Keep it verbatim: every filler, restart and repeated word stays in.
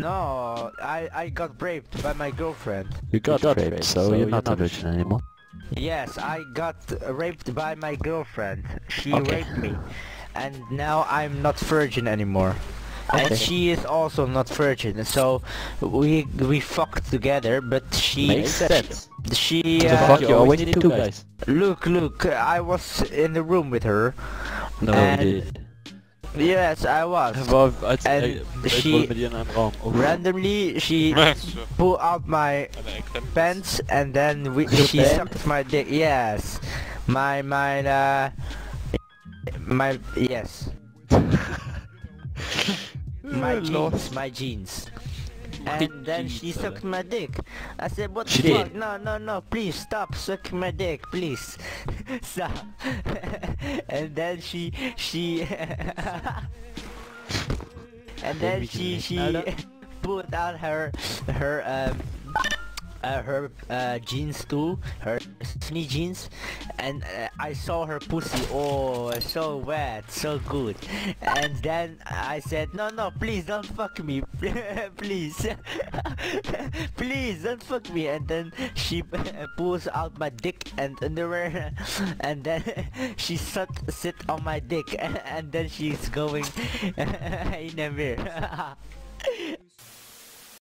No, I I got raped by my girlfriend. You got, got raped, raped, so, so you're not, not original anymore. Yes, I got raped by my girlfriend. She okay. raped me, and now I'm not virgin anymore. Okay. And she is also not virgin, so we we fucked together, but she... Makes sense. She... Uh, fuck you always did two guys. Look, look, I was in the room with her. No, you did. Yes, I was. Well, and she... Randomly, she pulled out my pants and then we, she sucked my dick. Yes. My, my, uh... My... Yes. My jeans, my jeans. And then she sucked my dick. I said, what the fuck? No, no, no, please stop sucking my dick, please. Stop. And then she, she... and then she, she put out her, her, um... Uh, her uh, jeans too, her skinny jeans, and uh, I saw her pussy, oh, so wet, so good. And then I said, no, no, please don't fuck me, please, please don't fuck me. And then she pulls out my dick and underwear, and then she sat, sit on my dick, and then she's going in a mirror.